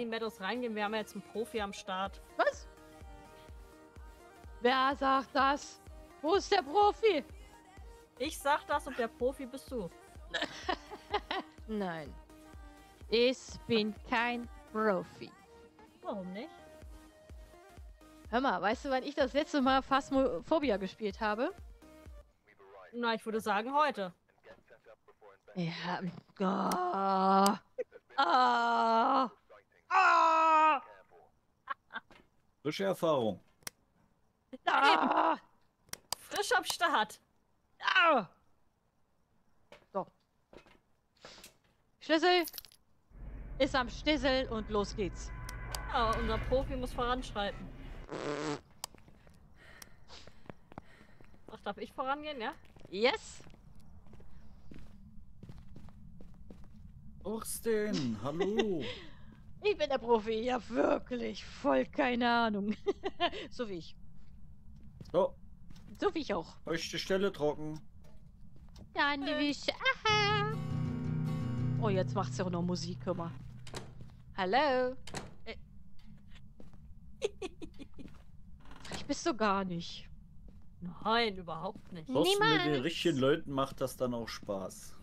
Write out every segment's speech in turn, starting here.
in die Meadows reingehen. Wir haben ja jetzt einen Profi am Start. Was? Wer sagt das? Wo ist der Profi? Ich sag das und der Profi bist du. Nein. Ich bin kein Profi. Warum nicht? Hör mal, weißt du, wann ich das letzte Mal Phasmophobia gespielt habe? Na, ich würde sagen, heute. Ja. Frische Erfahrung. Frisch am Start. So. Schlüssel ist am Schlüssel und los geht's. Ja, unser Profi muss voranschreiten. Ach, darf ich vorangehen, ja? Yes! Orsten, hallo! Ich bin der Profi, ja wirklich, voll keine Ahnung. So wie ich. So. So wie ich auch. Euch die Stelle trocken. Dann wie ich. Aha. Oh, jetzt macht's ja auch noch Musik, hör mal. Hallo. Ich bist du gar nicht. Nein, überhaupt nicht. Niemals. Mit den richtigen Leuten macht das dann auch Spaß.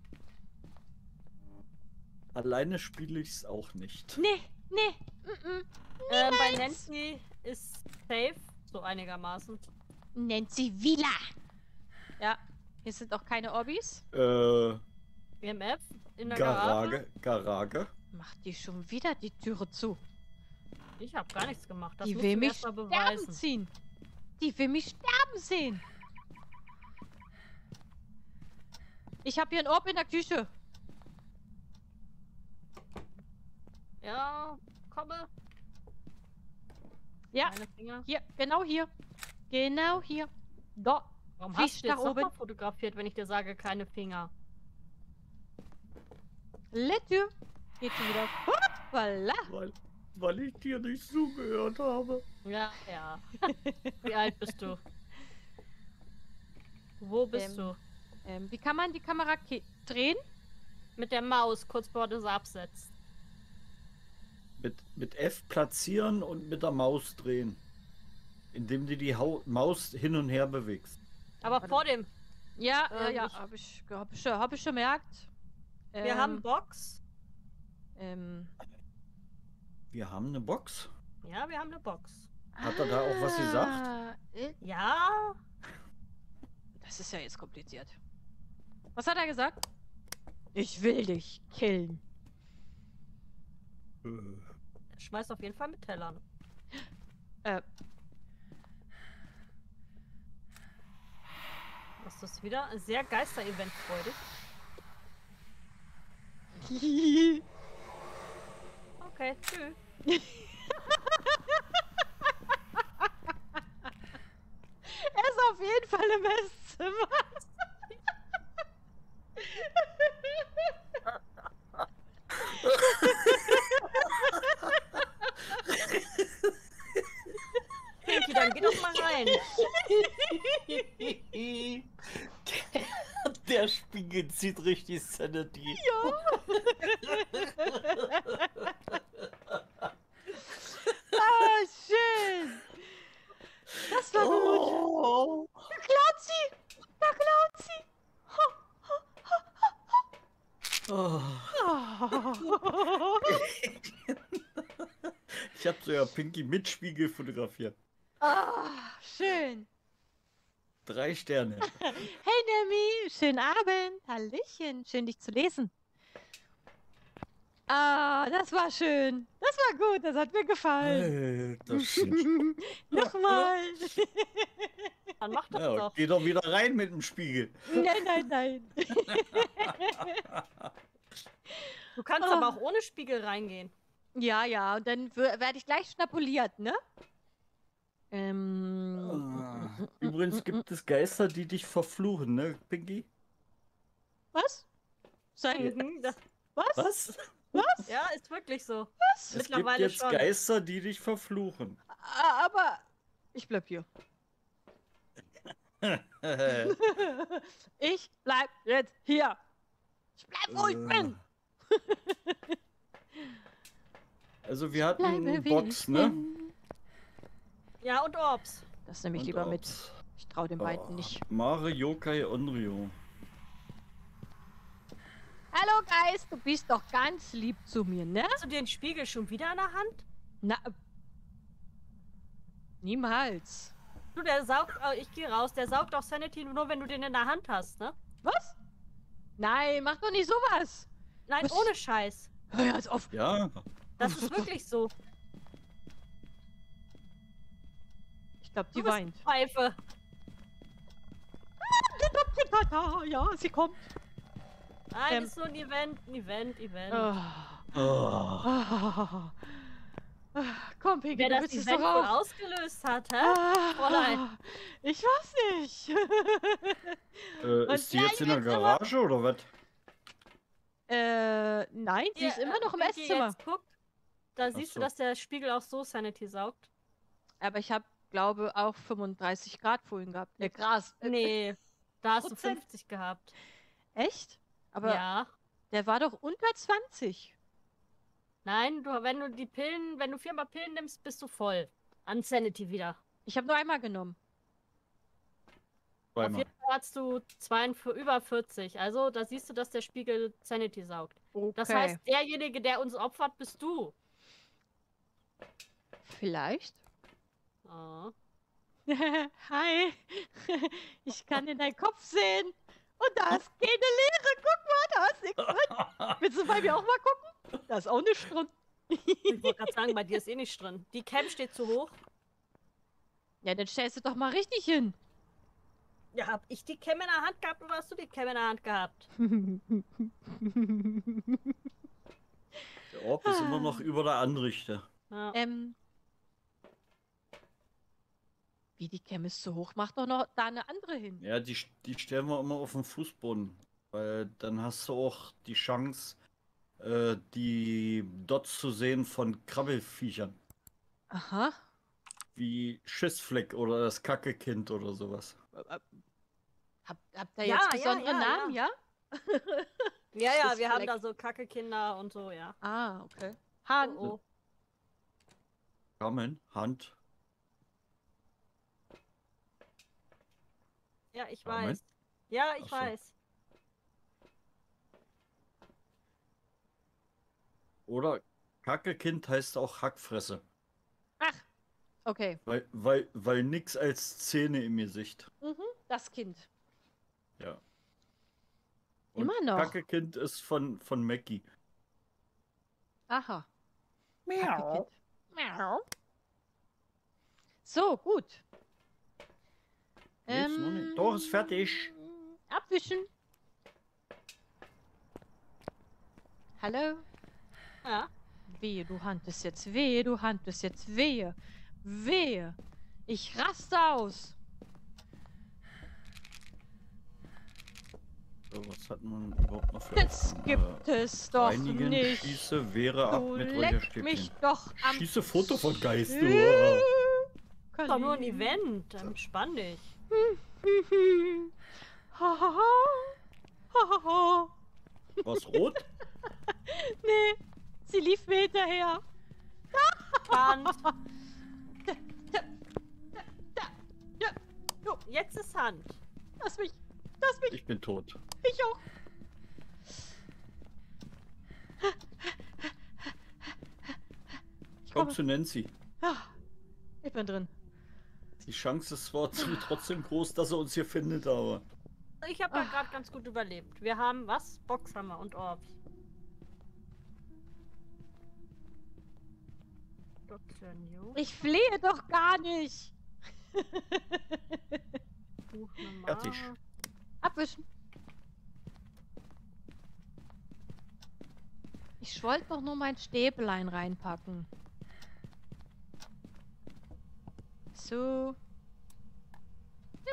Alleine spiele ich es auch nicht. Nee, nee. Bei Nancy ist safe, so einigermaßen. Nancy Villa. Ja, hier sind auch keine Obbys. EMF in der Garage. Garage. Macht die schon wieder die Türe zu? Ich habe gar nichts gemacht. Das die will mich sterben beweisen. Ziehen. Die will mich sterben sehen. Ich habe hier einen Orb in der Küche. Ja, komme. Ja, hier, genau hier. Genau hier. Da. Warum hast du jetzt nochmal fotografiert, wenn ich dir sage, keine Finger? Lette. Geht schon wieder. Hoppala. Weil ich dir nicht zugehört habe. Ja, ja. Wie alt bist du? Wo bist du? Wie kann man die Kamera drehen? Mit der Maus, kurz bevor du sie absetzt. Mit F platzieren und mit der Maus drehen. Indem du die Maus hin und her bewegst. Aber vor dem... Ja, ja, hab ich schon gemerkt. Wir haben Box. Wir haben eine Box? Ja, wir haben eine Box. Hat er da auch was gesagt? Ja. Das ist ja jetzt kompliziert. Was hat er gesagt? Ich will dich killen. Er schmeißt auf jeden Fall mit Tellern. Was ist das wieder? Sehr Geister-Event-freudig. Okay, tschüss. Er ist auf jeden Fall im Esszimmer. Okay, dann geh doch mal rein. Der Spiegel zieht richtig Sanity. Ja. Ah, schön! Das war gut! Da klaut sie! Da klaut sie! Ho, ho, ho, ho, ho. Oh. Ich hab sogar Pinky mit Spiegel fotografiert. Ah, schön! 3 Sterne. Hey Nemi, schönen Abend! Hallöchen, schön dich zu lesen. Ah, das war schön. Das war gut, das hat mir gefallen. Nochmal. Dann mach das doch. Geh doch wieder rein mit dem Spiegel. Nein, nein, nein. Du kannst aber auch ohne Spiegel reingehen. Ja, ja, und dann werde ich gleich schnapuliert, ne? Übrigens gibt es Geister, die dich verfluchen, ne, Pinky? Was? Sagen das. Was? Was? Was? Ja, ist wirklich so. Was? Es mittlerweile gibt jetzt schon Geister, die dich verfluchen. Aber ich bleib hier. Ich bleib jetzt hier. Ich bleib, wo ich bin. Also wir hatten eine Box, ne? Ja, und Orbs. Das nehme ich und lieber Orbs mit. Ich traue den beiden nicht. Mario Kai Onryo. Hallo Geist, du bist doch ganz lieb zu mir, ne? Hast du den Spiegel schon wieder in der Hand? Na, niemals. Du, der saugt, ich gehe raus, der saugt auch Sanity nur, wenn du den in der Hand hast, ne? Was? Nein, mach doch nicht sowas. Nein, was? Ohne Scheiß. Hör jetzt auf. Ja. Das ist wirklich so. Ich glaube, die weint. Pfeife. Ja, sie kommt. Nein, das ist nur ein Event, Event. Oh. Oh. Komm, Peggy, wer das Event wohl ausgelöst hat, hä? Fräulein. Ich weiß nicht. Ist die jetzt in der Garage oder was? Nein, sie ist immer noch im Esszimmer. Jetzt guckt, da siehst du, dass der Spiegel auch so Sanity saugt. Aber ich habe, glaube ich, auch 35 Grad vorhin gehabt. Gras. Nee, da hast du 50 gehabt. Echt? Aber ja, der war doch unter 20. Nein, du, wenn du die Pillen, wenn du viermal Pillen nimmst, bist du voll. An Sanity wieder. Ich habe nur einmal genommen. Auf jeden Fall hast du über 40. Also da siehst du, dass der Spiegel Sanity saugt. Okay. Das heißt, derjenige, der uns opfert, bist du. Vielleicht. Oh. Hi. Ich kann in deinen Kopf sehen. Und da ist keine Leere. Guck mal, da ist nichts drin. Willst du bei mir auch mal gucken? Da ist auch nichts drin. Ich wollte gerade sagen, bei dir ist eh nichts drin. Die Cam steht zu hoch. Ja, dann stellst du doch mal richtig hin. Ja, hab ich die Cam in der Hand gehabt oder hast du die Cam in der Hand gehabt? Der Orb ist immer noch über der Anrichte. Ja. Wie, die Cam ist so hoch, mach doch noch da eine andere hin. Ja, die stellen wir immer auf den Fußboden. Weil dann hast du auch die Chance, die Dots zu sehen von Krabbelfiechern. Aha. Wie Schissfleck oder das Kackekind oder sowas. Habt ihr jetzt besondere Namen, ja? Ja, ja, wir haben da so Kackekinder und so, ja. Ah, okay. Hand. Oh, oh. Kamen, Hand. Ja, ich weiß. Ja, ich weiß. Oder Kackekind heißt auch Hackfresse. Ach. Okay. Weil nix als Zähne im Gesicht. Mhm, das Kind. Ja. Und immer noch. Kackekind ist von Mackie. Aha. Miau. Miau. So, gut. Nee, ist noch nicht. Doch, ist fertig. Abwischen. Hallo? Ja. Wehe, du handest jetzt. Wehe, du handest jetzt. Wehe. Wehe! Ich raste aus! So, was hat man überhaupt noch für... Das gibt es doch nicht! Schieße, wäre ab mit leck mich doch am... Schieße Foto von Geist, du! Das war nur ein Event, dann entspann dich! War's rot? Nee, sie lief mir hinterher! Jetzt ist Hand. Lass mich. Ich bin tot. Ich auch. Ich komme zu Nancy. Ich bin drin. Die Chance ist trotzdem groß, dass er uns hier findet, aber... Ich habe ja gerade ganz gut überlebt. Wir haben was? Boxhammer und Orbs. Ich flehe doch gar nicht. Fertig. Abwischen. Ich wollte doch nur mein Stäblein reinpacken. So. Ne,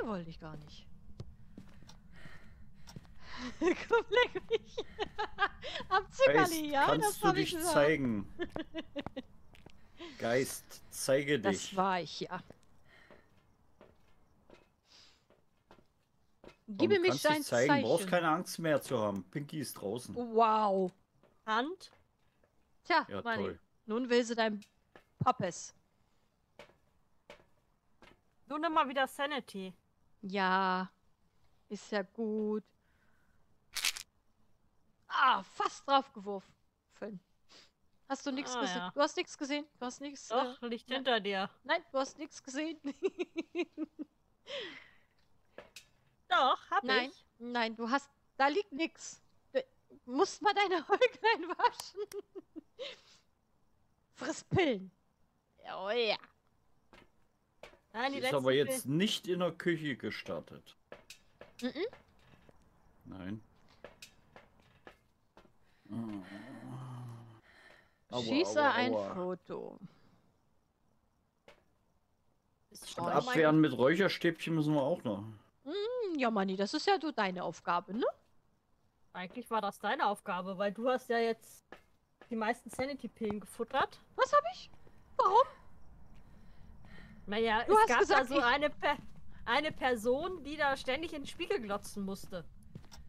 wollte ich gar nicht. Komm, leck mich. Am Zuckerli, ja? Kannst du dich zeigen? Geist, zeige dich. Das war ich, ja. Gib mir dein Zeichen. Du brauchst keine Angst mehr zu haben. Pinky ist draußen. Wow. Hand? Tja, ja, toll. Nun will sie dein Poppes. Du nimm mal wieder Sanity. Ja, ist ja gut. Ah, fast drauf geworfen. Hast du nichts gesehen? Ja. Du hast nichts gesehen? Du hast nichts. Doch, liegt hinter dir. Nein, du hast nichts gesehen. Doch, hab nein. ich. Nein, du hast. Da liegt nichts. Du musst mal deine Äuglein waschen. Friss Pillen. Oh ja. Nein, die ist aber jetzt nicht in der Küche gestartet. Mhm. Nein. Aua, schieße aua, aua. Ein Foto. Und abwehren mit Räucherstäbchen müssen wir auch noch. Ja, Manni, das ist ja so deine Aufgabe, ne? Eigentlich war das deine Aufgabe, weil du hast ja jetzt die meisten Sanity-Pillen gefuttert. Was habe ich? Warum? Naja, du es hast gab gesagt, da so eine Person, die da ständig in den Spiegel glotzen musste.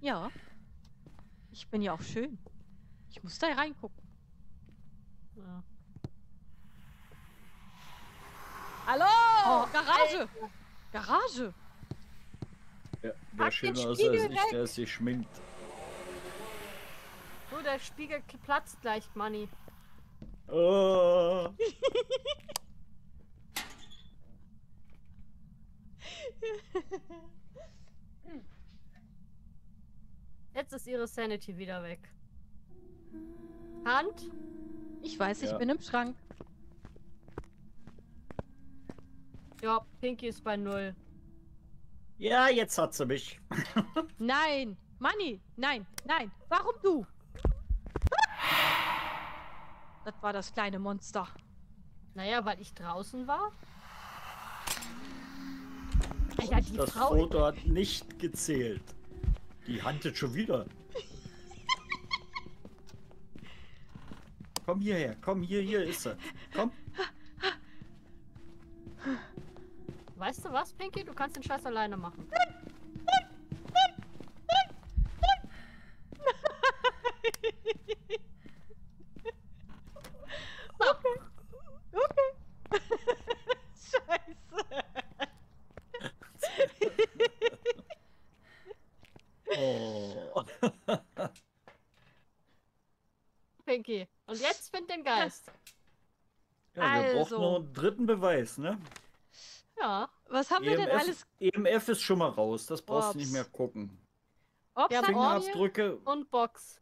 Ja. Ich bin ja auch schön. Ich muss da reingucken. Ja. Hallo! Oh, Garage! Alter. Garage! Ja, der schöner ist als ich, der sich schminkt. So, der Spiegel platzt gleich, Manni. Oh. Jetzt ist ihre Sanity wieder weg. Hand? Ich weiß, ja. Ich bin im Schrank. Ja, Pinky ist bei 0. Ja, jetzt hat sie mich. Nein, Manni, nein, nein. Warum du? Das war das kleine Monster. Naja, weil ich draußen war. Ja, die das Frau Foto hat nicht gezählt. Die handelt schon wieder. Komm hierher, komm hier ist er. Komm. Weißt du was, Pinky? Du kannst den Scheiß alleine machen. Nein, nein, nein, nein, nein. Nein. Okay. Okay. Scheiße. Oh. Pinky, und jetzt find den Geist. Ja, also. Wir brauchen noch einen dritten Beweis, ne? Ja. Was haben wir denn alles? EMF ist schon mal raus, das brauchst Ops. Du nicht mehr gucken. Ops, Fingerabdrücke und Box.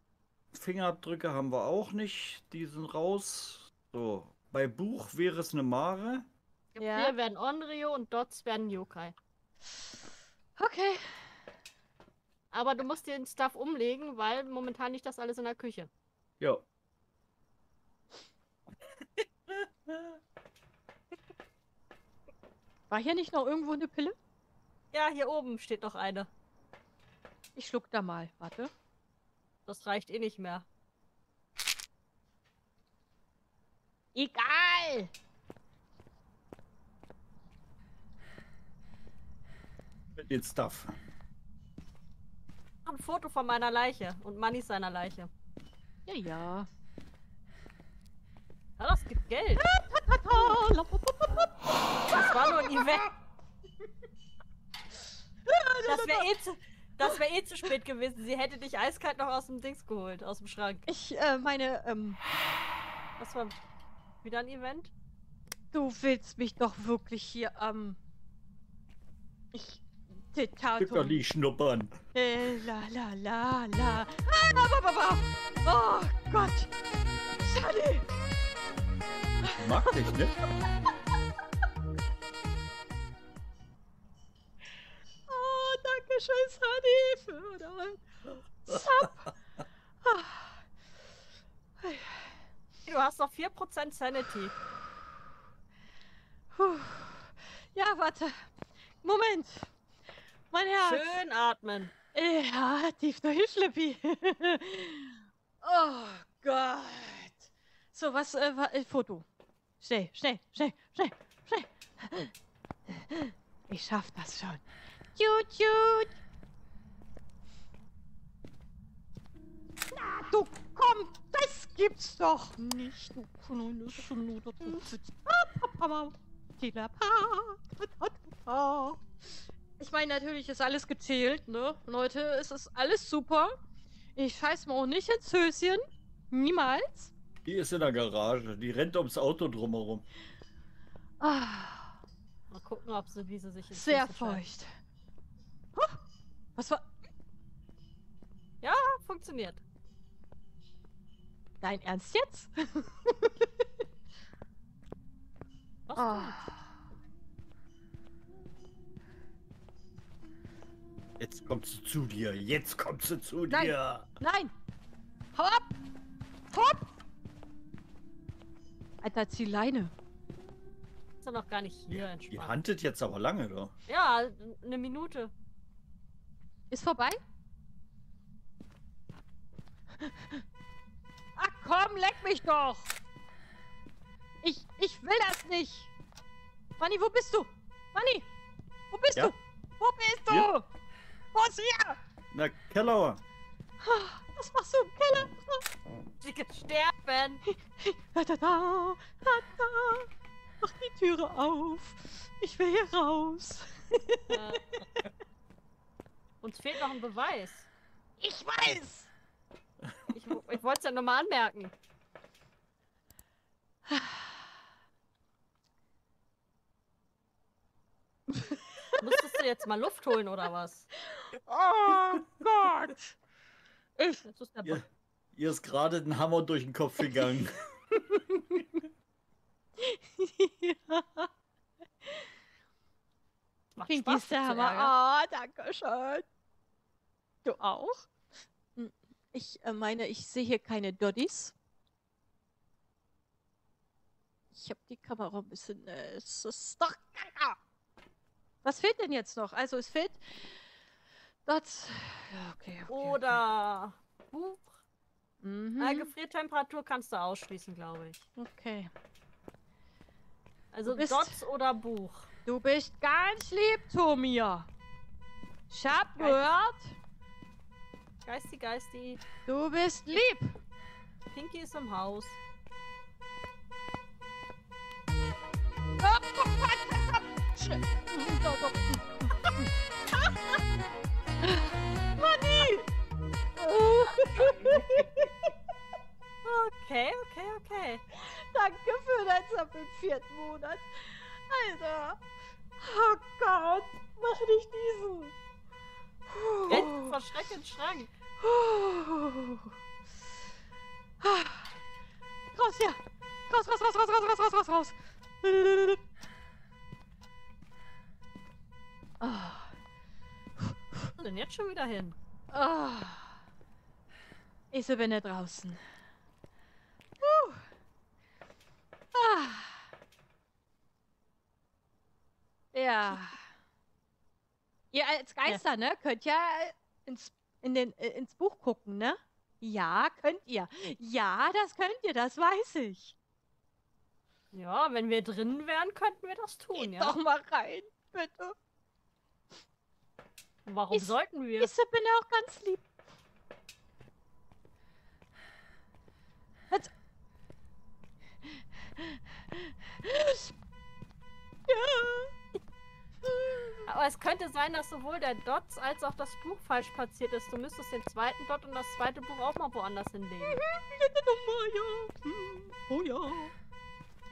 Fingerabdrücke haben wir auch nicht, die sind raus. So, bei Buch wäre es eine Mare. Ja. Hier werden Onryo und Dots werden Yokai. Okay. Aber du musst den Stuff umlegen, weil momentan liegt das alles in der Küche. Ja. War hier nicht noch irgendwo eine Pille? Ja, hier oben steht noch eine. Ich schluck da mal. Warte. Das reicht eh nicht mehr. Egal! Mit den Stuff. Ein Foto von meiner Leiche und Mannis seiner Leiche. Ja, ja. Ja, das gibt Geld. Das war nur ein Event. Das wäre eh zu spät gewesen. Sie hätte dich eiskalt noch aus dem Dings geholt, aus dem Schrank. Ich meine, das war wieder ein Event? Du willst mich doch wirklich hier am... Ich... Tückerli schnuppern. La la la la. Oh Gott. Schade. Mag dich, ne? Oh, danke schön, Sunny, für dein Sub. Du hast noch 4% Sanity. Puh. Ja, warte. Moment. Mein Herz. Schön atmen. Ja, tief durch den Schlippi. Oh Gott. So, was war Foto? Schnell, schnell, schnell, schnell, schnell. Ich schaff das schon. Jut, jut. Na, du komm, das gibt's doch nicht. Ich meine, natürlich ist alles gezählt, ne? Leute, es ist alles super. Ich scheiß mir auch nicht ins Höschen. Niemals. Die ist in der Garage. Die rennt ums Auto drumherum. Ah. Mal gucken, ob sie, wie sie sich ins Sehr Höschen feucht. Huh. Was war... Ja, funktioniert. Dein Ernst jetzt? Was Jetzt kommt sie zu dir. Jetzt kommt sie zu dir. Nein. Hau ab. Hopp. Alter, zieh Leine. Ist doch noch gar nicht hier entspannt. Ihr handelt jetzt aber lange, doch. Ja, 1 Minute. Ist vorbei? Ach komm, leck mich doch. Ich will das nicht. Manni, wo bist du? Manni, wo bist du? Wo bist du? Hier? Wo ist hier? Na, Keller. Was machst du im Keller? Sie kann sterben. Mach die Türe auf. Ich will hier raus. Uns fehlt noch ein Beweis. Ich weiß. Ich wollte es ja nochmal anmerken. Musstest du jetzt mal Luft holen, oder was? Oh Gott! Ihr ist gerade ein Hammer durch den Kopf gegangen. Ja. Macht Spaß, der Hammer. Oh, danke schön. Du auch? Ich meine, ich sehe hier keine Doddies. Ich habe die Kamera ein bisschen... es ist doch... Was fehlt denn jetzt noch? Also es fehlt... Das... Ja, okay. Oder... Buch. Mhm. Gefriertemperatur kannst du ausschließen, glaube ich. Okay. Also Dots oder Buch. Du bist ganz lieb zu mir. Ich hab gehört... Geisti. Du bist lieb. Pinky ist im Haus. Manni! Okay. Danke für dein Sub im 4. Monat. Alter. Oh Gott. Mach nicht diesen. Rennt vor Schreck in den Schrank. Raus hier! Raus! Und dann jetzt schon wieder hin. Ich bin da draußen. Ja. Ihr als Geister, ne? Könnt ja ins Buch gucken, ne? Ja, könnt ihr. Ja, das könnt ihr, das weiß ich. Ja, wenn wir drin wären, könnten wir das tun, Geht doch mal rein, bitte. Warum sollten wir? Ich bin auch ganz lieb. Ja. Aber es könnte sein, dass sowohl der Dots als auch das Buch falsch platziert ist. Du müsstest den zweiten Dot und das zweite Buch auch mal woanders hinlegen. Oh ja.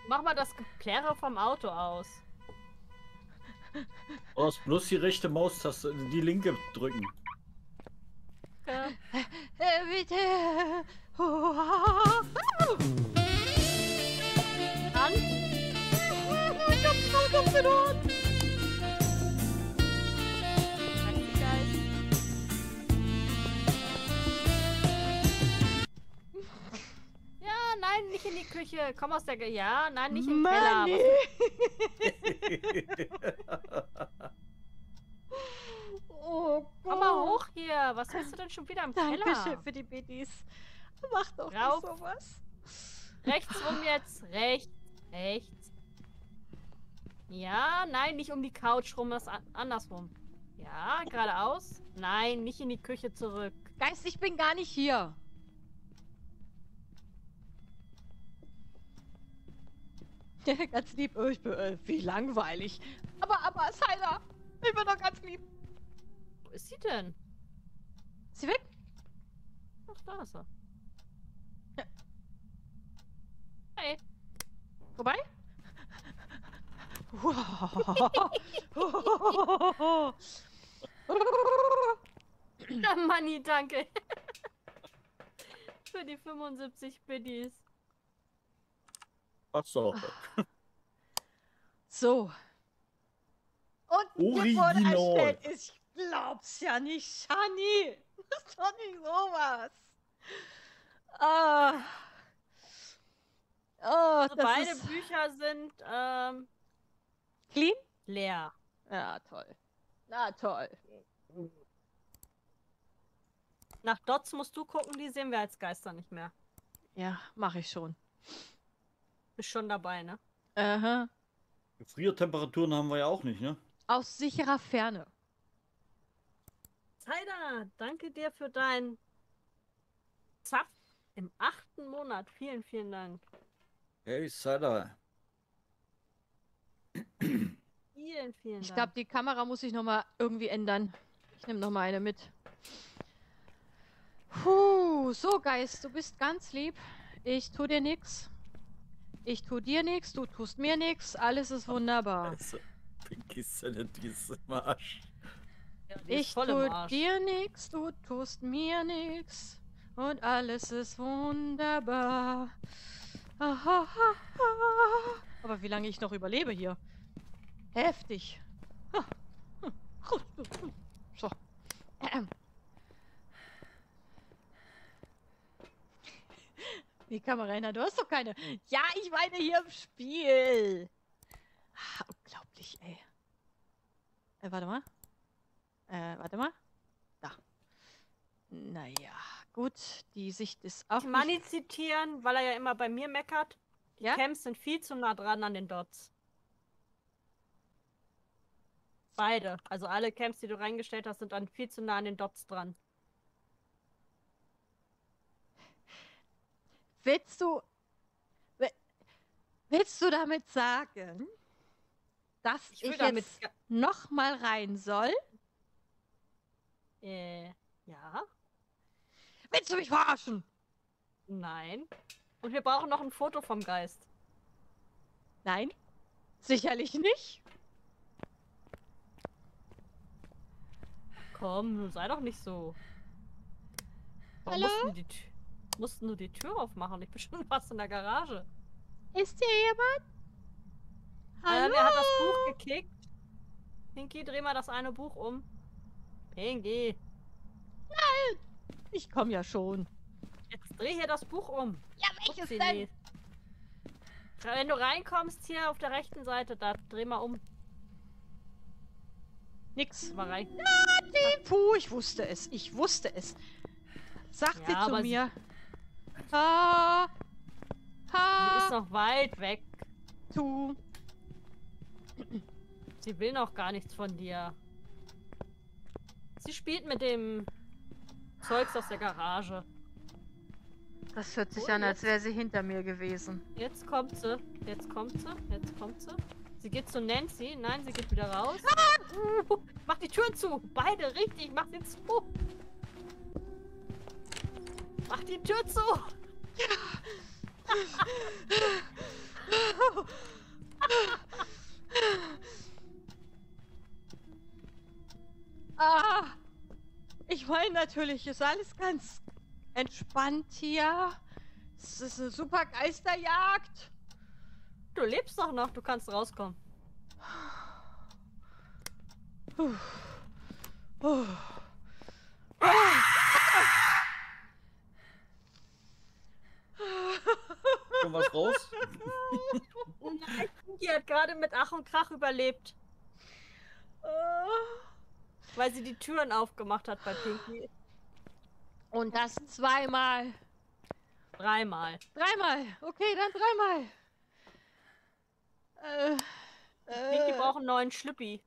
Mach mal das Geplärre vom Auto aus. Du musst bloß die rechte Maustaste, die linke drücken. Okay. Bitte. Hand. Nein, nicht in die Küche. Komm aus der Küche. Ja, nein, nicht in den Keller. Oh Gott. Komm mal hoch hier. Was willst du denn schon wieder im Keller? Dankeschön für die Biddies. Mach doch nicht sowas. Rechts rum jetzt. Rechts. Ja, nein, nicht um die Couch rum, das andersrum. Ja, geradeaus. Nein, nicht in die Küche zurück. Geist, ich bin gar nicht hier. Ganz lieb. Oh, ich bin, wie langweilig. Aber, Saila, ich bin doch ganz lieb. Wo ist sie denn? Ist sie weg? Ach, da ist er. Ja. Hey. Vorbei? Wow. Na, Manni, danke. Für die 75 Biddies. Ach so. So. Und mir wurde erstellt, ich glaub's ja nicht, Shani. Das ist doch nicht sowas. Also das beide ist... Bücher sind clean? Leer. Ja, toll. Na, toll. Nach Dots musst du gucken, die sehen wir als Geister nicht mehr. Ja, mache ich schon. Bist schon dabei, ne? Aha. Gefriertemperaturen haben wir ja auch nicht, ne? Aus sicherer Ferne. Saila, danke dir für deinen Zapf im 8. Monat. Vielen, vielen Dank. Hey, Saila. Vielen, vielen Dank. Ich glaube, die Kamera muss ich nochmal irgendwie ändern. Ich nehme nochmal eine mit. Puh, so Geist, du bist ganz lieb. Ich tue dir nichts. Ich tue dir nichts, du tust mir nichts. Alles ist wunderbar. Also, ja, ich tue dir nichts, du tust mir nichts. Und alles ist wunderbar. Aha, aha. Aber wie lange ich noch überlebe hier? Heftig. So. Die Kamerainer, du hast doch keine. Ja, ich meine hier im Spiel. Ah, unglaublich, ey. Warte mal. Warte mal. Da. Naja, gut. Die Sicht ist auch. Manni zitieren, weil er ja immer bei mir meckert. Die Camps sind viel zu nah dran an den Dots. Beide. Also alle Camps, die du reingestellt hast, sind dann viel zu nah an den Dots dran. Willst du damit sagen, dass ich jetzt noch mal rein soll? Ja. Willst du mich verarschen? Nein. Und wir brauchen noch ein Foto vom Geist. Nein, sicherlich nicht. Komm, sei doch nicht so. Warum mussten die Tür... Du musst nur die Tür aufmachen. Ich bin schon fast in der Garage. Ist hier jemand? Hallo? Er hat das Buch gekickt. Pinky, dreh mal das eine Buch um. Pinky. Nein! Ich komm ja schon. Jetzt dreh hier das Buch um. Ja, welches denn? Wenn du reinkommst, hier auf der rechten Seite, da dreh mal um. Nix war rein. Nati, puh, ich wusste es. Ich wusste es. Sagt sie zu mir. Ha! Ha! Sie ist noch weit weg. Du. Sie will noch gar nichts von dir. Sie spielt mit dem Zeugs aus der Garage. Das hört sich an, als wäre sie hinter mir gewesen. Jetzt kommt sie. Jetzt kommt sie. Jetzt kommt sie. Sie geht zu Nancy. Nein, sie geht wieder raus. Ah! Mach die Türen zu. Beide richtig. Mach sie zu. Mach die Tür zu! Ja. Ah, ich meine natürlich, ist alles ganz entspannt hier. Es ist eine super Geisterjagd. Du lebst doch noch, du kannst rauskommen. Schon was raus? Nein, die hat gerade mit Ach und Krach überlebt. Weil sie die Türen aufgemacht hat bei Pinky. Und das zweimal. Dreimal. Dreimal. Okay, dann dreimal. Pinky braucht einen neuen Schlüppi.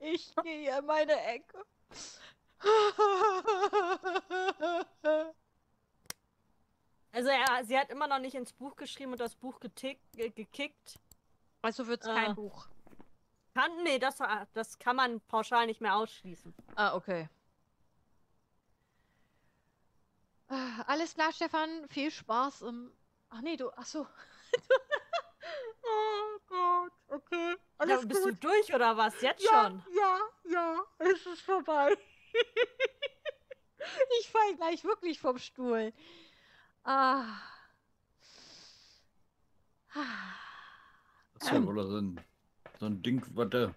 Ich gehe in meine Ecke. Also sie hat immer noch nicht ins Buch geschrieben und das Buch gekickt. Also wird es kein Buch. Nee, das kann man pauschal nicht mehr ausschließen. Ah, okay. Alles klar, Stefan. Viel Spaß im... Ach nee, du... Ach so. Oh Gott, okay. Alles gut. Bist du durch oder was? Jetzt schon? Ja, ja. Es ist vorbei. Ich falle gleich wirklich vom Stuhl. Ah. Das ist ja wohl so ein Ding, was der...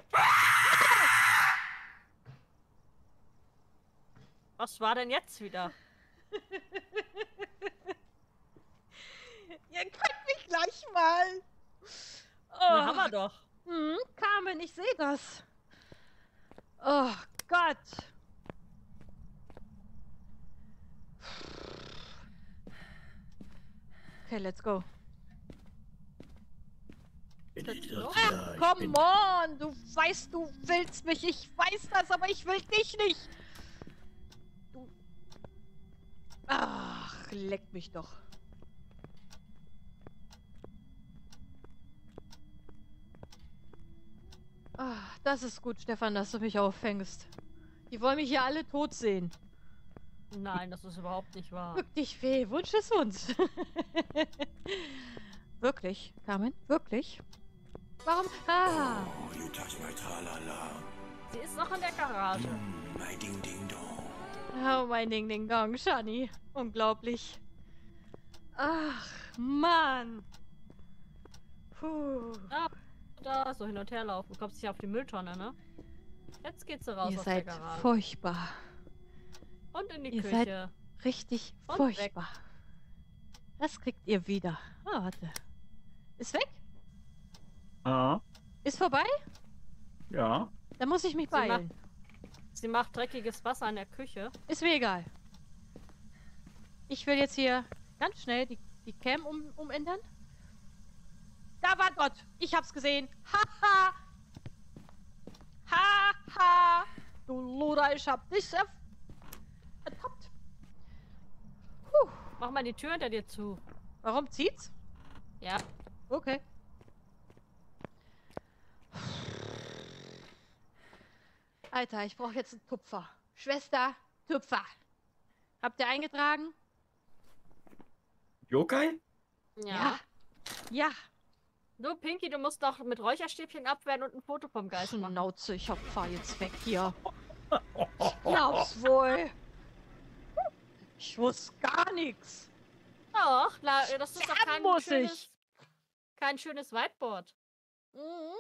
Was war denn jetzt wieder? Ihr könnt mich gleich mal. Oh. Na, haben wir doch. Mhm, Carmen, ich sehe das. Oh Gott. Okay, let's go. Ach, come on! Du weißt, du willst mich. Ich weiß das, aber ich will dich nicht. Du... Ach, leck mich doch. Ach, das ist gut, Stefan, dass du mich auffängst. Die wollen mich hier alle tot sehen. Nein, das ist überhaupt nicht wahr. Wirklich weh, Wunsch des Hunds. Wirklich, Carmen? Wirklich? Warum? Ah. Oh, you touch my tralala. Sie ist noch in der Garage. Mm, mein Ding Ding Dong. Oh, mein Ding Ding Dong, Shani. Unglaublich. Ach, Mann. Puh. Da, so hin und her laufen. Du kommst hier auf die Mülltonne, ne? Jetzt geht's raus aus der Garage. Ihr seid furchtbar. Und in die Küche. Ihr seid richtig furchtbar. Das kriegt ihr wieder. Ah, warte. Ist weg? Ah. Ist vorbei? Ja. Dann muss ich mich beeilen. Sie macht dreckiges Wasser in der Küche. Ist mir egal. Ich will jetzt hier ganz schnell die Cam umändern. Da war Gott. Ich hab's gesehen. Haha. Haha. Ha. Du Loder, ich hab dich ertappt. Puh. Mach mal die Tür hinter dir zu. Warum zieht's? Ja. Okay. Alter, ich brauche jetzt einen Tupfer. Schwester, Tupfer. Habt ihr eingetragen? Yokai? Ja. Ja. So, Pinky, du musst doch mit Räucherstäbchen abwehren und ein Foto vom Geist machen. Schnauze, ich fahr jetzt weg hier. Ich glaub's wohl. Ich wusste gar nichts. Ach, das ist doch kein schönes Whiteboard. Mhm.